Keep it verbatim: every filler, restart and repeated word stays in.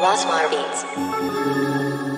Rosmar Beats.